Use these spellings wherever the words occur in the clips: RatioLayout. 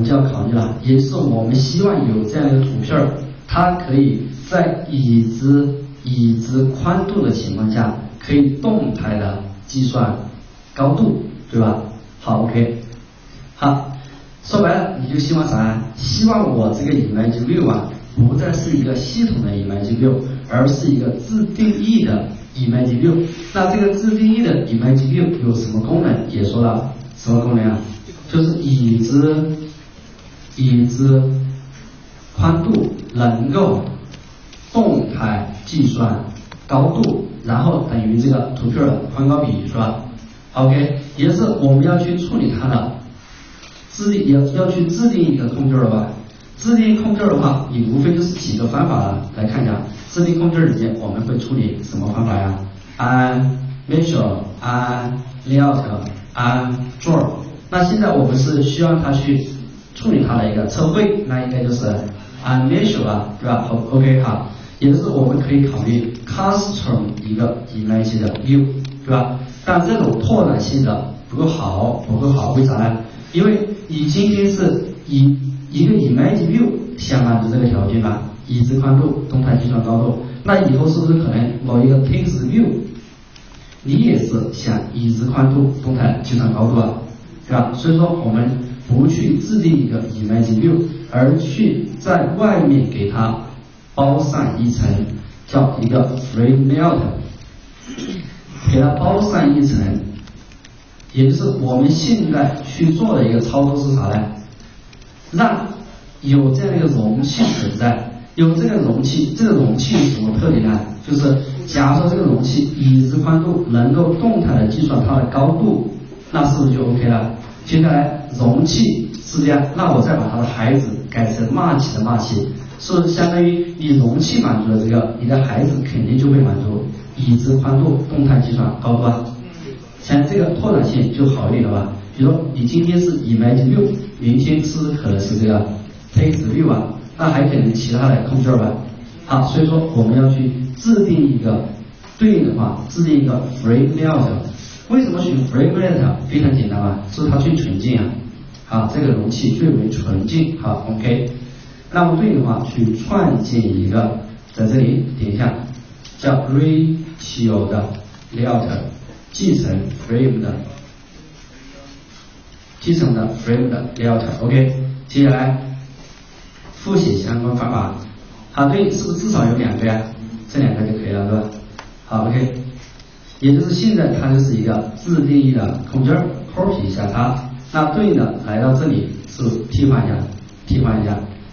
们就要考虑了，也就是我们希望有这样的图片，它可以在椅子宽度的情况下，可以动态的计算高度，对吧？好 ，OK， 好，说白了你就希望啥？希望我这个 image 6啊，不再是一个系统的 image 6，而是一个自定义的 image 6。那这个自定义的 image 6有什么功能？也说了，什么功能啊？就是椅子宽度能够动态计算高度，然后等于这个图片的宽高比，是吧 ？OK， 也就是我们要去处理它的，要去制定一个控件的话，制定控件的话，你无非就是几个方法了。来看一下，制定控件里面我们会处理什么方法呀？按 measure， 按 layout， 按 draw。那现在我们是需要它去处理它的一个测绘，那应该就是按 measure 了，对吧？好 ，OK， 好。也就是我们可以考虑 custom 一个 image 的 view， 对吧？但这种拓展性的不够好，为啥呢？因为你今天是以一个 image view 想满足这个条件吧，椅子宽度、动态计算高度，那以后是不是可能某一个 text view， 你也是想椅子宽度、动态计算高度啊，对吧？所以说我们不去制定一个 image view， 而去在外面给它包上一层，叫一个 frame layout， 给它包上一层，也就是我们现在去做的一个操作是啥呢？让有这样一个容器存在，有这个容器，这个容器有什么特点呢？就是假如说这个容器椅子宽度能够动态的计算它的高度，那是不是就 OK 了？接下来容器是这样，那我再把它的孩子改成match的match。是相当于你容器满足了这个，你的孩子肯定就会满足椅子宽度、动态计算高度啊。像这个拓展性就好一点了吧？比如说你今天是 image view， 明天是可能是这个 text view 啊，那还可能其他的控件吧。好，所以说我们要去制定一个对应的话，制定一个 frame layout。为什么选 frame layout？ 非常简单啊，是它最纯净啊。好，这个容器最为纯净。好 ，OK。那么对应的话，去创建一个，在这里点一下，叫 ratio 的 layout， 继承 frame 的 layout。OK， 接下来复写相关方法。好，对，是不是至少有两个呀？这两个就可以了，对吧？好 ，OK， 也就是现在它就是一个自定义的空间 ，copy 一下它。那对应的来到这里是替换一下。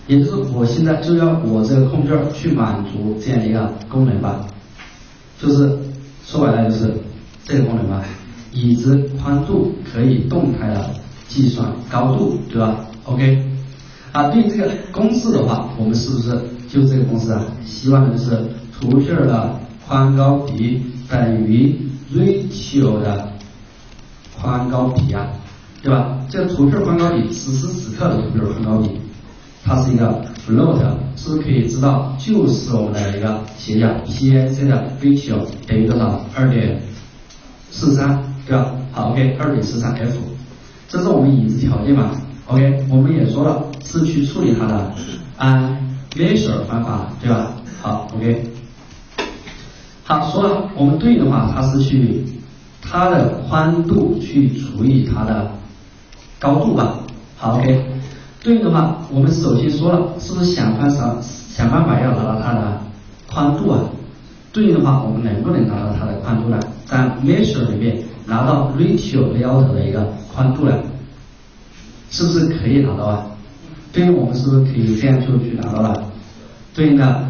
也就是我现在就要我这个控件去满足这样一个功能吧，就是说白了就是这个功能吧，椅子宽度可以动态的计算高度，对吧 ？OK， 啊，对这个公式的话，我们是不是就这个公式啊？希望的就是图片的宽高比等于 ratio 的宽高比啊，对吧？这个图片宽高比，此时此刻的图片宽高比。它是一个 float， 是不是可以知道就是我们的一个斜角 PIC 的 ratio 等于多少？ 2.43， 对吧？好 ，OK， 2.43F， 这是我们已知条件嘛 ？OK， 我们也说了是去处理它的按 measure 方法，对吧？好 ，OK， 好，说了我们对应的话，它是去它的宽度去除以它的高度吧？好 ，OK。对应的话，我们首先说了，是不是想办法要达到它的宽度啊？对应的话，我们能不能拿到它的宽度呢？在 measure 里面拿到 ratio layout 的一个宽度了，是不是可以拿到啊？对应我们是不是可以这样就去拿到了？对应的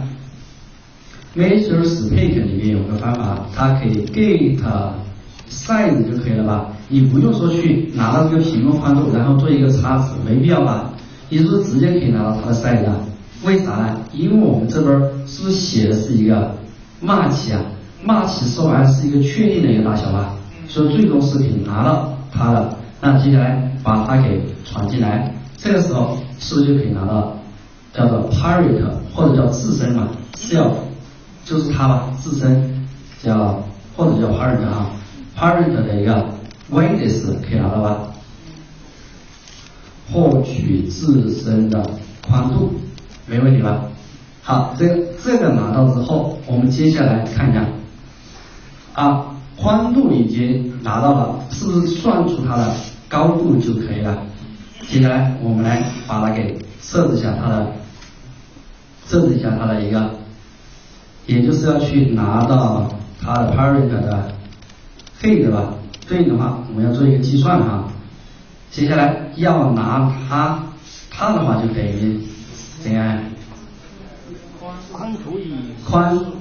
measure spec 里面有个方法，它可以 get size 就可以了吧？你不用说去拿到这个屏幕宽度，然后做一个叉子，没必要吧？你是不是直接可以拿到它的 size 啊？为啥呢？因为我们这边是不是写的是一个 match 啊 ？match 说白了是一个确定的一个大小吧，所以最终是可以拿到它的。那接下来把它给传进来，这个时候是不是就可以拿到叫做 parent 或者叫自身嘛 ？self 就是它吧，自身叫或者叫 parent 啊 ，parent 的一个。width 可以拿到吧？获取自身的宽度，没问题吧？好，这个拿到之后，我们接下来看一下，啊，宽度已经拿到了，是不是算出它的高度就可以了？接下来我们来把它给设置一下它的一个，也就是要去拿到它的 parent 的 height 吧？对应的话，我们要做一个计算哈。接下来要拿它的话就等于怎样？宽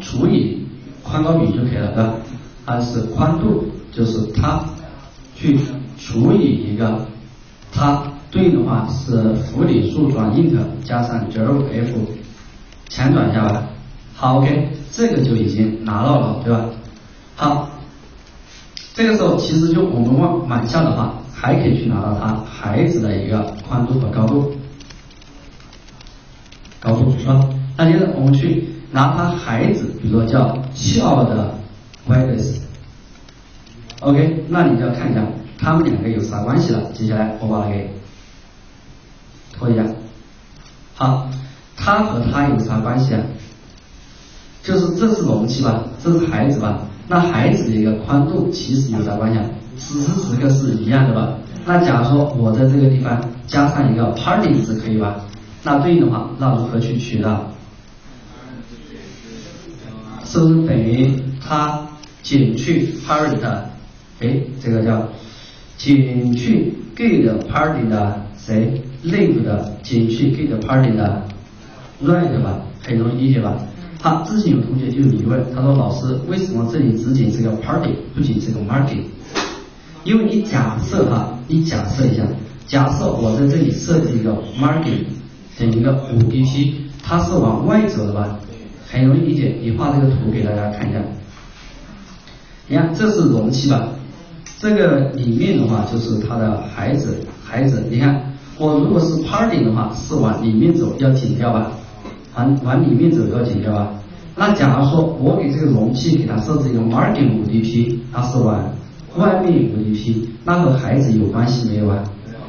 除以宽高比就可以了，对吧？它是宽度就是它去除以一个它。对应的话是符理数转 int 加上 0f 前转一下吧。好 ，OK， 这个就已经拿到了，对吧？好，这个时候其实就我们往满项的话，还可以去拿到它孩子的一个宽度和高度是吧？那接着我们去拿它孩子，比如说叫校的 width，OK， 那你就要看一下他们两个有啥关系了。接下来我把它给拖一下，好，它和它有啥关系啊？就是这是容器吧，这是孩子吧？那孩子的一个宽度其实有啥关系啊？此时此刻是一样的吧？那假如说我在这个地方加上一个 parent 是可以吧？那对应的话，那如何去取到？是不是等于它减去 parent？ 哎，这个叫减去 get parent 的谁？left 的减去 get parent 的 right 吧，很容易理解吧？好，之前有同学就有疑问，他说老师为什么这里只仅是个 party 不仅是个 market？ 因为你假设哈，你假设一下，假设我在这里设计一个 market 等于一个 5dp， 它是往外走的吧？很容易理解，你画这个图给大家看一下。你看这是容器吧，这个里面的话就是它的孩子，你看。我如果是 party 的话，是往里面走要减掉吧，往里面走要减掉吧。那假如说我给这个容器给它设置一个 margin 5dp， 它是往外面 5dp， 那和孩子有关系没有啊？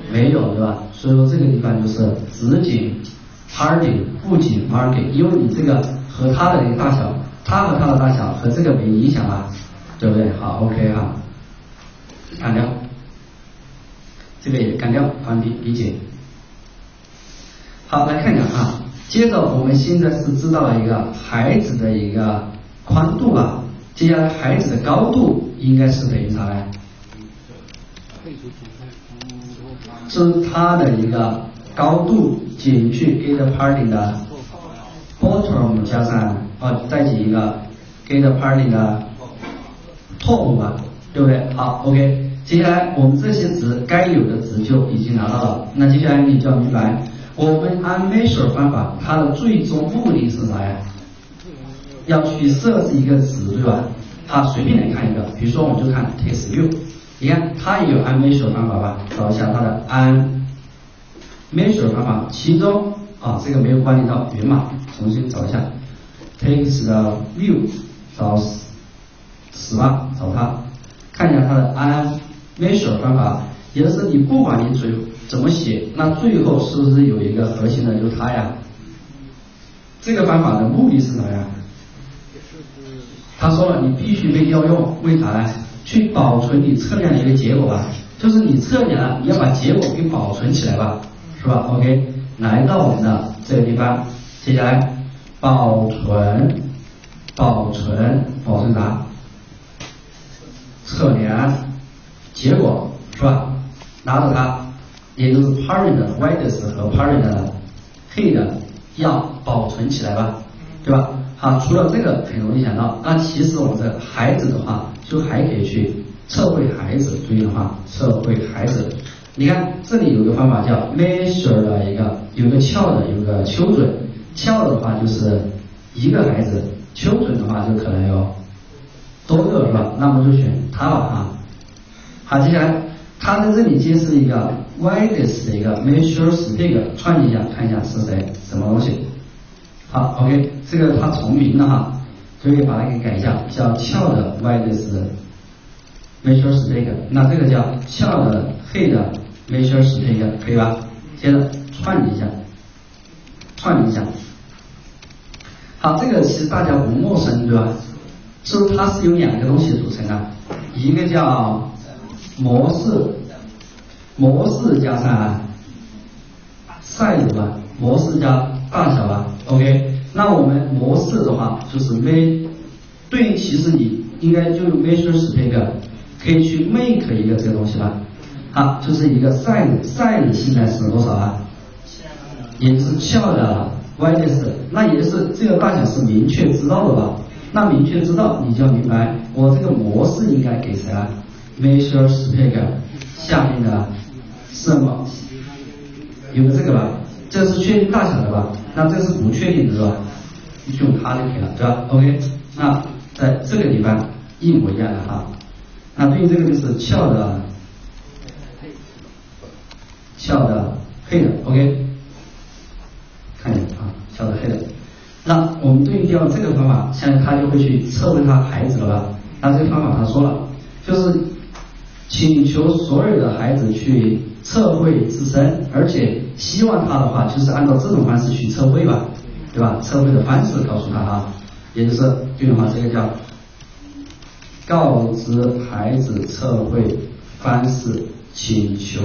没有，对吧？所以说这个地方就是只减 party 不减 margin， 因为你这个和它的一个大小，它和它的大小和这个没影响啊，对不对？好 ，OK 哈，看掉。这个也干掉，方便理解。好，来看一下啊。接着我们现在是知道了一个孩子的一个宽度吧，接下来孩子的高度应该是等于啥呢？是它的一个高度减去 get parent 的 bottom 加上再减一个 get parent 的 top 吧，对不对？好 ，OK。接下来我们这些值该有的值就已经拿到了，那接下来你就要明白，我们按 measure 方法，它的最终目的是啥呀？要去设置一个值，对吧？它随便来看一个，比如说我们就看 test view， 你看它也有按 measure 方法吧？找一下它的按 measure 方法，其中这个没有关联到源码，重新找一下 test view， 找10万，找它，看一下它的按。measure 方法，也就是你不管你怎么写，那最后是不是有一个核心的就是它呀？这个方法的目的是什么呀？他说了，你必须被调用，为啥呢？去保存你测量的一个结果吧，就是你测量了，你要把结果给保存起来吧，是吧 ？OK， 来到我们的这个地方，接下来保存啥？测量。结果是吧？拿着它，也就是 parent width 和 parent height 要保存起来吧，对吧？好，除了这个很容易想到，那其实我们这孩子的话，就还可以去测绘孩子。注意的话，测绘孩子，你看这里有个方法叫 measure 的一个，有个翘的，有个丘准。翘的话就是一个孩子，丘准的话就可能有多个，是吧？那我们就选它吧啊。好，接下来它在这里揭示一个 width 的一个 measure stick， 串一下看一下是谁什么东西。好 ，OK， 这个它重名了哈，所以把它给改一下，叫翘的 width measure stick， 那这个叫翘的 height measure stick， 可以吧？接着串一下。好，这个其实大家不陌生，对吧？是不是它是由两个东西组成啊？一个叫模式加上 size 啊，模式加大小啊。OK， 那我们模式的话就是 make， 对，其实你应该就 measure spec 可以去 make 一个这个东西了。好，就是一个 size 现在是多少啊？也是翘的 widest， 那也是这个大小是明确知道的吧？那明确知道，你就要明白我这个模式应该给谁啊 ？measure spec 下面的是吗？有个这个吧？这是确定大小的吧？那这是不确定的是吧？你就用它就可以了，对吧 ？OK， 那在这个地方一模一样的哈。那对于这个就是翘的黑的 ，OK， 看一下啊，翘的黑的。那我们对应掉这个方法，现在他就会去测问他孩子了吧？那这个方法他说了，就是请求所有的孩子去测绘自身，而且希望他的话就是按照这种方式去测绘吧，对吧？测绘的方式告诉他啊，也就是对应的话，这个叫告知孩子测绘方式，请求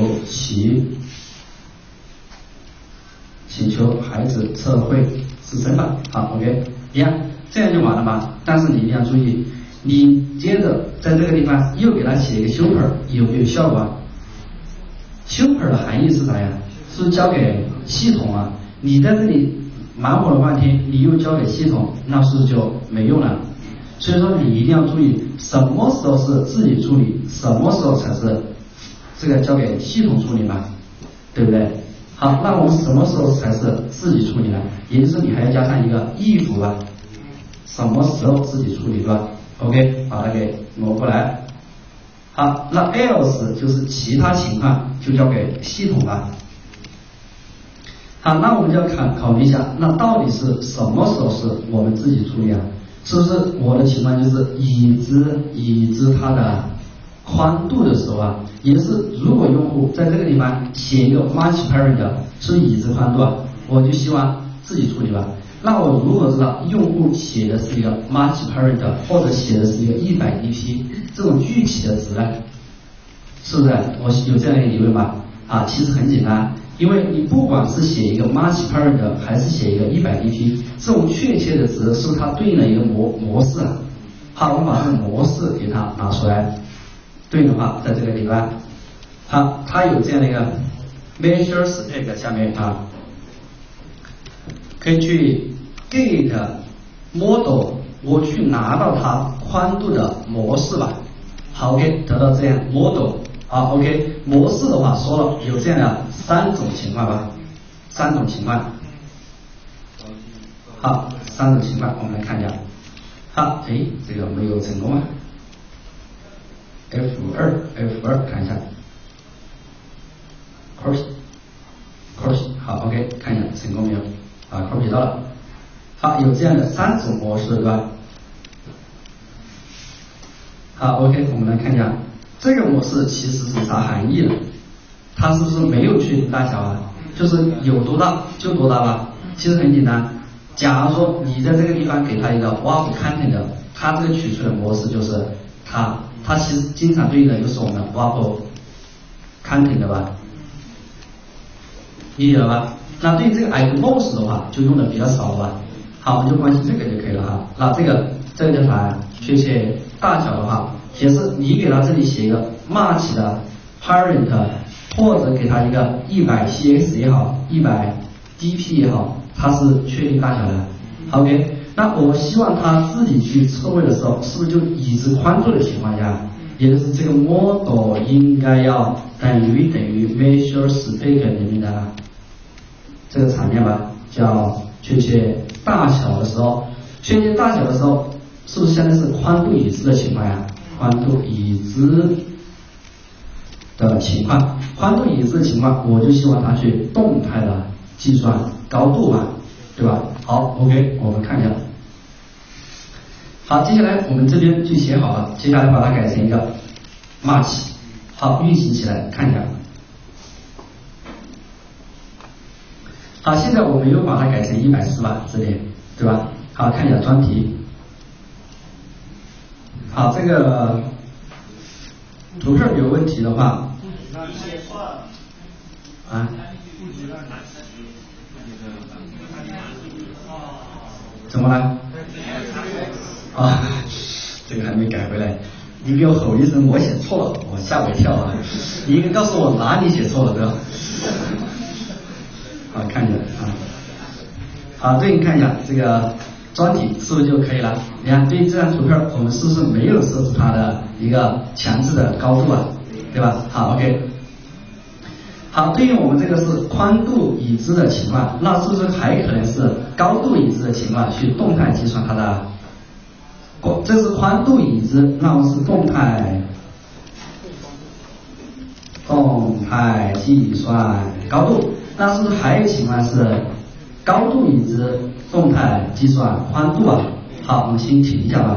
孩子测绘。自身吧，好 ，OK， 一样，这样就完了吧。但是你一定要注意，你接着在这个地方又给他写一个 super， 有没有效果 ？super 的含义是啥呀？是交给系统啊。你在这里忙活了半天，你又交给系统，那是不是就没用了？所以说你一定要注意，什么时候是自己处理，什么时候才是这个交给系统处理嘛，对不对？好，那我们什么时候才是自己处理呢？也就是你还要加上一个 if 啊，什么时候自己处理是吧 ？OK， 把它给挪过来。好，那 else 就是其他情况就交给系统了。好，那我们就要考虑一下，那到底是什么时候是我们自己处理啊？是不是我的情况就是已知它的宽度的时候啊，也是如果用户在这个地方写一个 match parent 是已知宽度啊，我就希望自己处理吧。那我如何知道用户写的是一个 match parent 或者写的是一个100dp 这种具体的值呢？是不是？我有这样一个疑问吧？啊，其实很简单，因为你不管是写一个 match parent 还是写一个100dp 这种确切的值，是不是它对应了一个模式啊？好，我们把这个模式给它拿出来。对应的话，在这个地方，好，它有这样的一个 measure spec 下面啊，可以去 get model， 我去拿到它宽度的模式吧。好 ，OK， 得到这样 model， 好 ，OK， 模式的话说了有这样的3种情况吧，好，3种情况，我们来看一下。好，哎，这个没有成功啊。F2 看一下 ，copy， 好 ，OK， 看一下成功没有？啊 ，copy 到了。好，有这样的3种模式，对吧？好 ，OK， 我们来看一下这个模式其实是啥含义呢？它是不是没有确定大小啊？就是有多大就多大吧。其实很简单，假如说你在这个地方给它一个 WAF content， 它这个取出的模式就是它。它其实经常对应的就是我们的 WAF content 的吧，理解了吧？那对于这个 icons 的话，就用的比较少吧。好，我们就关心这个就可以了哈。那这个叫啥？确切大小的话，也是你给它这里写一个 match 的 parent， 或者给它一个 100px 也好， 100dp 也好，它是确定大小的。OK。那我希望他自己去测绘的时候，是不是就已知宽度的情况下，也就是这个 model 应该要等于 measure spec 里面的这个场面吧，叫确切大小的时候，确切大小的时候，是不是相当于是宽度已知的情况呀？宽度已知的情况，宽度已知的情况，我就希望他去动态的计算高度嘛。对吧？好 ，OK， 我们看一下。好，接下来我们这边就写好了，接下来把它改成一个 match， 好，运行起来看一下。好，现在我们又把它改成140瓦这里，对吧？好，看一下装皮。好，这个图片有问题的话，啊，怎么了？啊，这个还没改回来。 你给我吼一声，我写错了，我吓我一跳啊！你应该告诉我哪里写错了，对吧？好，看一下啊。好，对应看一下这个装体是不是就可以了？你看，对于这张图片，我们是不是没有设置它的一个强制的高度啊？对吧？好 ，OK。好，对应我们这个是宽度已知的情况，那是不是还可能是高度已知的情况去动态计算它的？ 这是宽度已知，那我们是动态计算高度。那是不是还有情况是高度已知，动态计算宽度啊？好，我们先停一下吧。